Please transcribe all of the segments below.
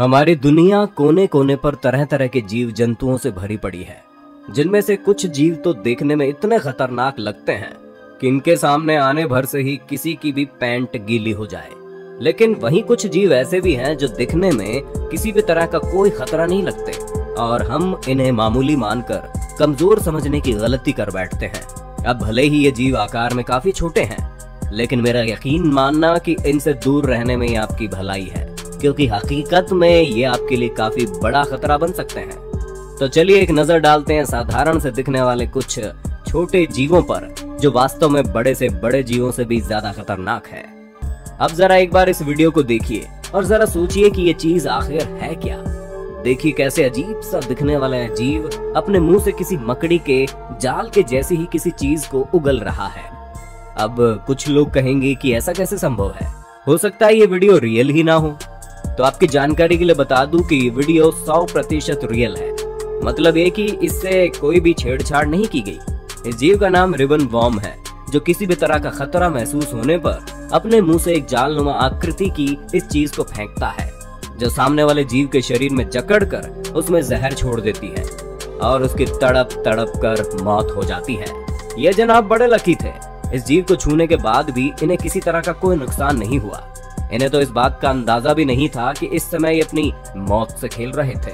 हमारी दुनिया कोने कोने पर तरह तरह के जीव जंतुओं से भरी पड़ी है, जिनमें से कुछ जीव तो देखने में इतने खतरनाक लगते हैं कि इनके सामने आने भर से ही किसी की भी पैंट गीली हो जाए। लेकिन वहीं कुछ जीव ऐसे भी हैं जो दिखने में किसी भी तरह का कोई खतरा नहीं लगते और हम इन्हें मामूली मानकर कमजोर समझने की गलती कर बैठते हैं। अब भले ही ये जीव आकार में काफी छोटे हैं, लेकिन मेरा यकीन मानना कि इनसे दूर रहने में ही आपकी भलाई है, क्योंकि हकीकत में ये आपके लिए काफी बड़ा खतरा बन सकते हैं। तो चलिए एक नजर डालते हैं साधारण से दिखने वाले कुछ छोटे जीवों पर, जो वास्तव में बड़े से बड़े जीवों से भी ज्यादा खतरनाक है। अब जरा एक बार इस वीडियो को देखिए और जरा सोचिए कि ये चीज आखिर है क्या। देखिए कैसे अजीब सा दिखने वाला है जीव अपने मुंह से किसी मकड़ी के जाल के जैसे ही किसी चीज को उगल रहा है। अब कुछ लोग कहेंगे कि ऐसा कैसे संभव है, हो सकता है ये वीडियो रियल ही ना हो। तो आपकी जानकारी के लिए बता दूं कि ये वीडियो 100% रियल है, मतलब ये कि इससे कोई भी छेड़छाड़ नहीं की गई। इस जीव का नाम रिबन वॉर्म है, जो किसी भी तरह का खतरा महसूस होने पर अपने मुंह से एक जालनुमा आकृति की इस चीज को फेंकता है, जो सामने वाले जीव के शरीर में जकड़कर उसमें जहर छोड़ देती है और उसकी तड़प तड़प कर मौत हो जाती है। ये जनाब बड़े लकी थे, इस जीव को छूने के बाद भी इन्हें किसी तरह का कोई नुकसान नहीं हुआ। इन्हें तो इस बात का अंदाजा भी नहीं था कि इस समय ये अपनी मौत से खेल रहे थे।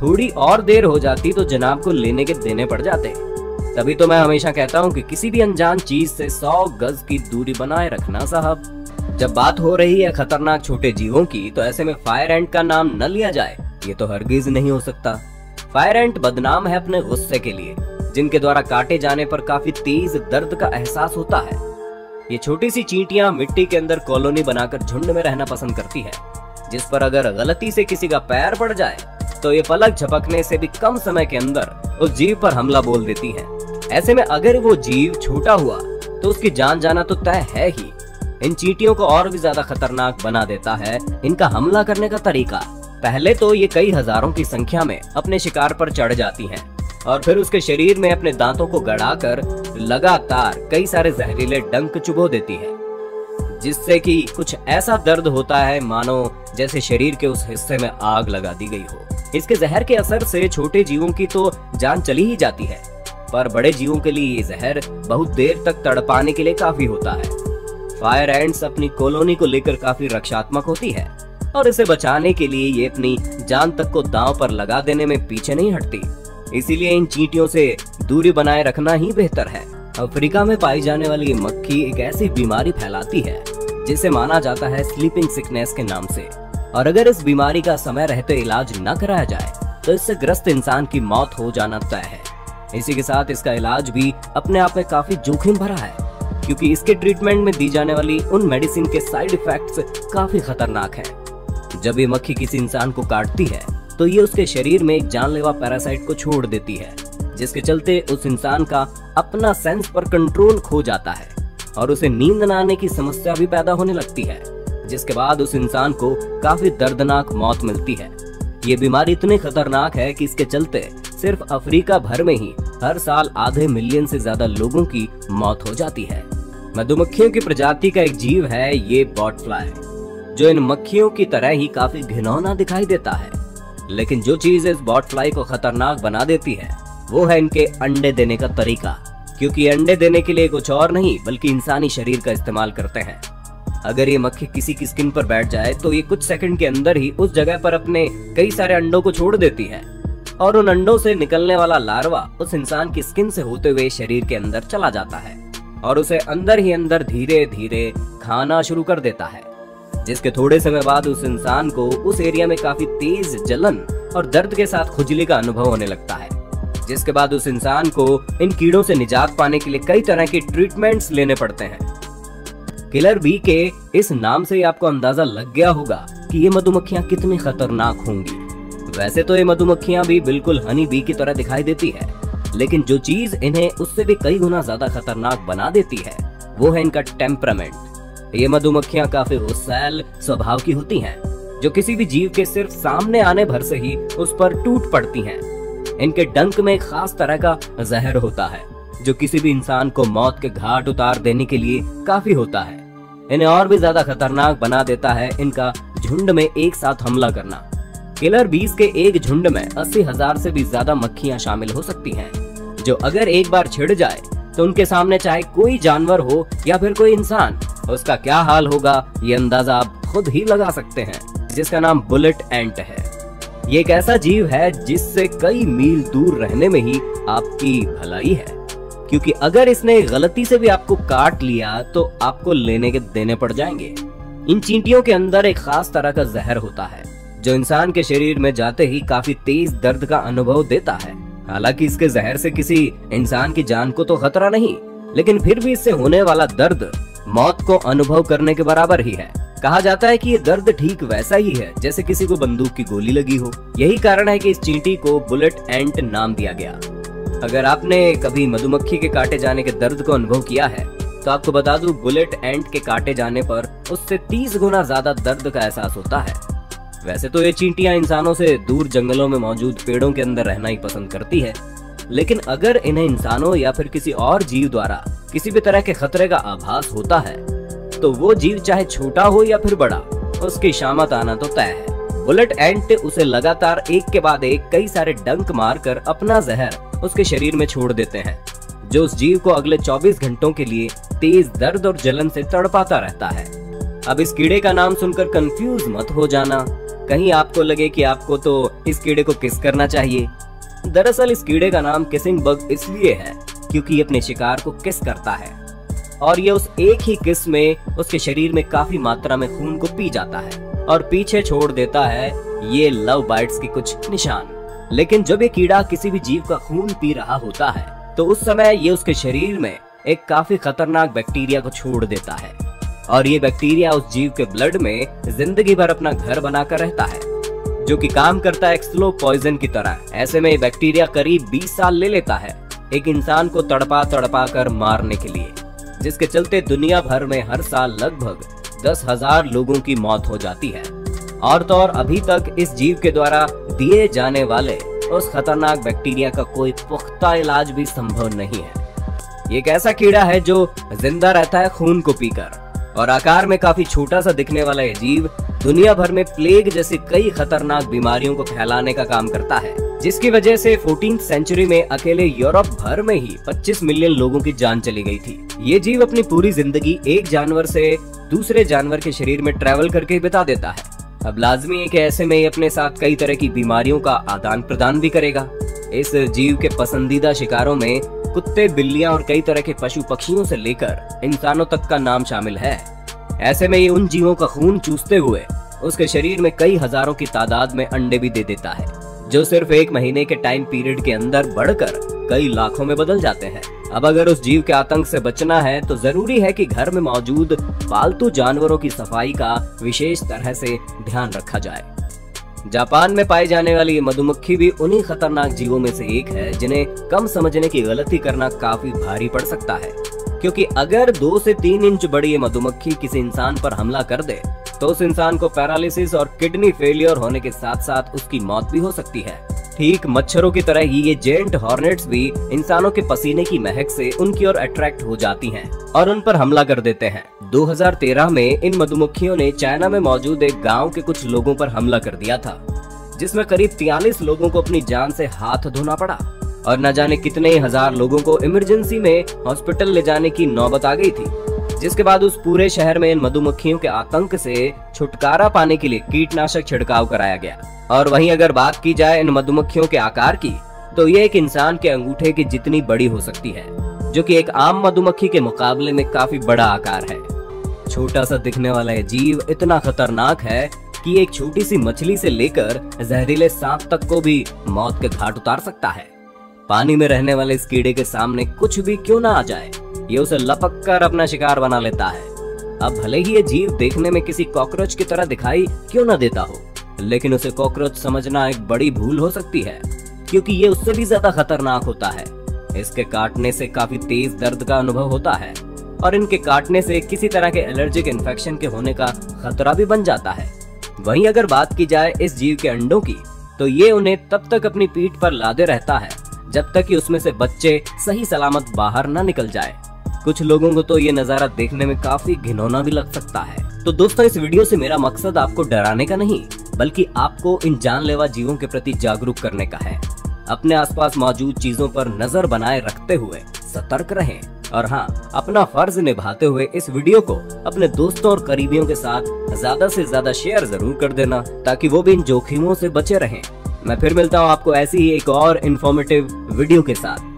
थोड़ी और देर हो जाती तो जनाब को लेने के देने पड़ जाते। तभी तो मैं हमेशा कहता हूँ कि किसी भी अनजान चीज से 100 गज की दूरी बनाए रखना साहब। जब बात हो रही है खतरनाक छोटे जीवों की, तो ऐसे में फायर एंट का नाम न लिया जाए ये तो हरगिज नहीं हो सकता। फायर एंट बदनाम है अपने गुस्से के लिए, जिनके द्वारा काटे जाने पर काफी तेज दर्द का एहसास होता है। ये छोटी सी चींटियां मिट्टी के अंदर कॉलोनी बनाकर झुंड में रहना पसंद करती है, जिस पर अगर गलती से किसी का पैर पड़ जाए तो ये पलक झपकने से भी कम समय के अंदर उस जीव पर हमला बोल देती है। ऐसे में अगर वो जीव छोटा हुआ तो उसकी जान जाना तो तय है ही। इन चींटियों को और भी ज्यादा खतरनाक बना देता है इनका हमला करने का तरीका। पहले तो ये कई हजारों की संख्या में अपने शिकार पर चढ़ जाती हैं और फिर उसके शरीर में अपने दांतों को गड़ाकर लगातार कई सारे जहरीले डंक चुभो देती है, जिससे कि कुछ ऐसा दर्द होता है मानो जैसे शरीर के उस हिस्से में आग लगा दी गई हो। इसके जहर के असर से छोटे जीवों की तो जान चली ही जाती है, पर बड़े जीवों के लिए ये जहर बहुत देर तक तड़पाने के लिए काफी होता है। फायर एंट्स अपनी कॉलोनी को लेकर काफी रक्षात्मक होती है और इसे बचाने के लिए ये अपनी जान तक को दांव पर लगा देने में पीछे नहीं हटती। इसीलिए इन चींटियों से दूरी बनाए रखना ही बेहतर है। अफ्रीका में पाई जाने वाली ये मक्खी एक ऐसी बीमारी फैलाती है जिसे माना जाता है स्लीपिंग सिकनेस के नाम से, और अगर इस बीमारी का समय रहते इलाज न कराया जाए तो इससे ग्रस्त इंसान की मौत हो जाना तय है। इसी के साथ इसका इलाज भी अपने आप में काफी जोखिम भरा है, क्योंकि इसके ट्रीटमेंट में दी जाने वाली उन मेडिसिन के साइड इफेक्ट्स काफी खतरनाक हैं। जब ये मक्खी किसी इंसान को काटती है तो ये उसके शरीर में एक जानलेवा पैरासाइट को छोड़ देती है, जिसके चलते उस इंसान का अपना सेंस पर कंट्रोल खो जाता है और उसे नींद न आने की समस्या भी पैदा होने लगती है, जिसके बाद उस इंसान को काफी दर्दनाक मौत मिलती है। ये बीमारी इतनी खतरनाक है कि इसके चलते सिर्फ अफ्रीका भर में ही हर साल आधे मिलियन से ज्यादा लोगों की मौत हो जाती है। मधुमक्खियों की प्रजाति का एक जीव है ये बॉटफ्लाई, जो इन मक्खियों की तरह ही काफी घिनौना दिखाई देता है, लेकिन जो चीज इस बॉटफ्लाई को खतरनाक बना देती है वो है इनके अंडे देने का तरीका, क्योंकि अंडे देने के लिए कुछ और नहीं बल्कि इंसानी शरीर का इस्तेमाल करते हैं। अगर ये मक्खी किसी की स्किन पर बैठ जाए तो ये कुछ सेकंड के अंदर ही उस जगह पर अपने कई सारे अंडों को छोड़ देती है और उन अंडों से निकलने वाला लार्वा उस इंसान की स्किन से होते हुए शरीर के अंदर चला जाता है और उसे अंदर ही अंदर धीरे धीरे खाना शुरू कर देता है, जिसके थोड़े समय बाद उस इंसान को उस एरिया में काफी तेज जलन और दर्द के साथ खुजली का अनुभव होने लगता है, जिसके बाद उस इंसान को इन कीड़ों से निजात पाने के लिए कई तरह के ट्रीटमेंट्स लेने पड़ते हैं। किलर बी के इस नाम से आपको अंदाजा लग गया होगा कि ये मधुमक्खियां कितनी खतरनाक होंगी। वैसे तो ये मधुमक्खियां भी बिल्कुल हनी बी की तरह दिखाई देती है, लेकिन जो चीज इन्हें उससे भी कई गुना ज्यादा खतरनाक बना देती है वो है इनका टेम्परामेंट। ये मधुमक्खियां काफी गुस्सैल स्वभाव की होती हैं, जो किसी भी जीव के सिर्फ सामने आने भर से ही उस पर टूट पड़ती हैं। इनके डंक में एक खास तरह का जहर होता है जो किसी भी इंसान को मौत के घाट उतार देने के लिए काफी होता है। इन्हें और भी ज्यादा खतरनाक बना देता है इनका झुंड में एक साथ हमला करना, किलर बीज के एक झुंड में 80,000 से भी ज्यादा मक्खियां शामिल हो सकती हैं, जो अगर एक बार छिड़ जाए तो उनके सामने चाहे कोई जानवर हो या फिर कोई इंसान, उसका क्या हाल होगा ये अंदाजा आप खुद ही लगा सकते हैं, जिसका नाम बुलेट एंट है। ये एक ऐसा जीव है जिससे कई मील दूर रहने में ही आपकी भलाई है, क्योंकि अगर इसने गलती से भी आपको काट लिया तो आपको लेने के देने पड़ जाएंगे। इन चींटियों के अंदर एक खास तरह का जहर होता है जो इंसान के शरीर में जाते ही काफी तेज दर्द का अनुभव देता है। हालांकि इसके जहर से किसी इंसान की जान को तो खतरा नहीं, लेकिन फिर भी इससे होने वाला दर्द मौत को अनुभव करने के बराबर ही है। कहा जाता है कि ये दर्द ठीक वैसा ही है जैसे किसी को बंदूक की गोली लगी हो। यही कारण है कि इस चींटी को बुलेट एंट नाम दिया गया। अगर आपने कभी मधुमक्खी के काटे जाने के दर्द को अनुभव किया है तो आपको बता दूं, बुलेट एंट के काटे जाने पर उससे 30 गुना ज्यादा दर्द का एहसास होता है। वैसे तो ये चींटियां इंसानों से दूर जंगलों में मौजूद पेड़ों के अंदर रहना ही पसंद करती है, लेकिन अगर इन्हें इंसानों या फिर किसी और जीव द्वारा किसी भी तरह के खतरे का आभास होता है तो वो जीव चाहे छोटा हो या फिर बड़ा, उसकी शामत आना तो तय है। बुलेट एंट उसे लगातार एक के बाद एक कई सारे डंक मारकर अपना जहर उसके शरीर में छोड़ देते हैं, जो उस जीव को अगले 24 घंटों के लिए तेज दर्द और जलन से तड़पाता रहता है। अब इस कीड़े का नाम सुनकर कंफ्यूज मत हो जाना, कहीं आपको लगे कि आपको तो इस कीड़े को किस करना चाहिए। दरअसल इस कीड़े का नाम किसिंग बग इसलिए है क्योंकि ये अपने शिकार को किस करता है और ये उस एक ही किस में उसके शरीर में काफी मात्रा में खून को पी जाता है और पीछे छोड़ देता है ये लव बाइट्स के कुछ निशान। लेकिन जब ये कीड़ा किसी भी जीव का खून पी रहा होता है तो उस समय ये उसके शरीर में एक काफी खतरनाक बैक्टीरिया को छोड़ देता है और ये बैक्टीरिया उस जीव के ब्लड में जिंदगी भर अपना घर बनाकर रहता है, जो कि काम करता है एक स्लो पॉइजन की तरह। ऐसे में ये बैक्टीरिया करीब 20 साल ले लेता है एक इंसान को तड़पा कर मारने के लिए, जिसके चलते दुनिया भर में हर साल लगभग 10,000 लोगों की मौत हो जाती है। और तो और अभी तक इस जीव के द्वारा दिए जाने वाले उस खतरनाक बैक्टीरिया का कोई पुख्ता इलाज भी संभव नहीं है। ये एक ऐसा कीड़ा है जो जिंदा रहता है खून को पीकर, और आकार में काफी छोटा सा दिखने वाला यह जीव दुनिया भर में प्लेग जैसी कई खतरनाक बीमारियों को फैलाने का काम करता है, जिसकी वजह से 14वीं सेंचुरी में अकेले यूरोप भर में ही 25 मिलियन लोगों की जान चली गई थी। ये जीव अपनी पूरी जिंदगी एक जानवर से दूसरे जानवर के शरीर में ट्रैवल करके बिता देता है। अब लाजमी है कि ऐसे में अपने साथ कई तरह की बीमारियों का आदान प्रदान भी करेगा। इस जीव के पसंदीदा शिकारों में कुत्ते, बिल्लियां और कई तरह के पशु पक्षियों से लेकर इंसानों तक का नाम शामिल है। ऐसे में ये उन जीवों का खून चूसते हुए उसके शरीर में कई हजारों की तादाद में अंडे भी दे देता है, जो सिर्फ एक महीने के टाइम पीरियड के अंदर बढ़कर कई लाखों में बदल जाते हैं। अब अगर उस जीव के आतंक से बचना है तो जरूरी है कि घर में मौजूद पालतू जानवरों की सफाई का विशेष तरह से ध्यान रखा जाए। जापान में पाई जाने वाली ये मधुमक्खी भी उन्हीं खतरनाक जीवों में से एक है जिन्हें कम समझने की गलती करना काफी भारी पड़ सकता है, क्योंकि अगर 2 से 3 इंच बड़ी ये मधुमक्खी किसी इंसान पर हमला कर दे तो उस इंसान को पैरालिसिस और किडनी फेलियर होने के साथ साथ उसकी मौत भी हो सकती है। ठीक मच्छरों की तरह ही ये जेंट हॉर्नेट्स भी इंसानों के पसीने की महक से उनकी ओर अट्रैक्ट हो जाती हैं और उन पर हमला कर देते हैं। 2013 में इन मधुमक्खियों ने चाइना में मौजूद एक गाँव के कुछ लोगों पर हमला कर दिया था, जिसमें करीब 43 लोगों को अपनी जान से हाथ धोना पड़ा और न जाने कितने हजार लोगों को इमरजेंसी में हॉस्पिटल ले जाने की नौबत आ गई थी। जिसके बाद उस पूरे शहर में इन मधुमक्खियों के आतंक से छुटकारा पाने के लिए कीटनाशक छिड़काव कराया गया। और वहीं अगर बात की जाए इन मधुमक्खियों के आकार की, तो ये एक इंसान के अंगूठे की जितनी बड़ी हो सकती है, जो कि एक आम मधुमक्खी के मुकाबले में काफी बड़ा आकार है। छोटा सा दिखने वाला यह जीव इतना खतरनाक है कि एक छोटी सी मछली से लेकर जहरीले सांप तक को भी मौत के घाट उतार सकता है। पानी में रहने वाले इस कीड़े के सामने कुछ भी क्यों ना आ जाए, ये उसे लपक कर अपना शिकार बना लेता है। अब भले ही ये जीव देखने में किसी कॉकरोच की तरह दिखाई क्यों ना देता हो, लेकिन उसे कॉकरोच समझना एक बड़ी भूल हो सकती है, क्योंकि ये उससे भी ज्यादा खतरनाक होता है। इसके काटने से काफी तेज दर्द का अनुभव होता है और इनके काटने से किसी तरह के एलर्जिक इन्फेक्शन के होने का खतरा भी बन जाता है। वहीं अगर बात की जाए इस जीव के अंडों की, तो ये उन्हें तब तक अपनी पीठ पर लादे रहता है जब तक कि उसमें से बच्चे सही सलामत बाहर ना निकल जाए। कुछ लोगों को तो ये नज़ारा देखने में काफी घिनौना भी लग सकता है। तो दोस्तों, इस वीडियो से मेरा मकसद आपको डराने का नहीं, बल्कि आपको इन जानलेवा जीवों के प्रति जागरूक करने का है। अपने आसपास मौजूद चीजों पर नजर बनाए रखते हुए सतर्क रहें और हाँ, अपना फर्ज निभाते हुए इस वीडियो को अपने दोस्तों और करीबियों के साथ ज्यादा से ज्यादा शेयर जरूर कर देना ताकि वो भी इन जोखिमों से बचे रहें। मैं फिर मिलता हूँ आपको ऐसी ही एक और इन्फॉर्मेटिव वीडियो के साथ।